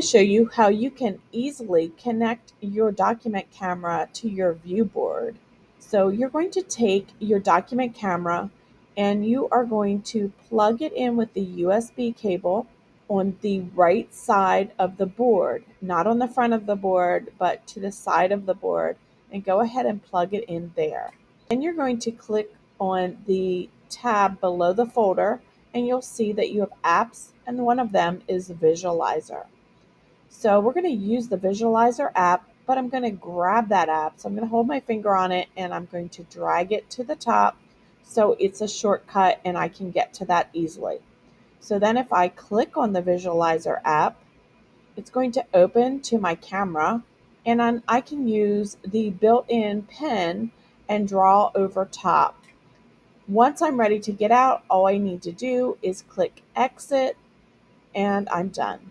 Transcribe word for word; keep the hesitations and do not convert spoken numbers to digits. to show you how you can easily connect your document camera to your view board. So you're going to take your document camera and you are going to plug it in with the U S B cable on the right side of the board, not on the front of the board, but to the side of the board, and go ahead and plug it in there. And you're going to click on the tab below the folder, and you'll see that you have apps, and one of them is Visualizer. So we're going to use the Visualizer app, but I'm going to grab that app. So I'm going to hold my finger on it, and I'm going to drag it to the top so it's a shortcut and I can get to that easily. So then if I click on the Visualizer app, it's going to open to my camera, and I'm, I can use the built-in pen and draw over top. Once I'm ready to get out, all I need to do is click exit, and I'm done.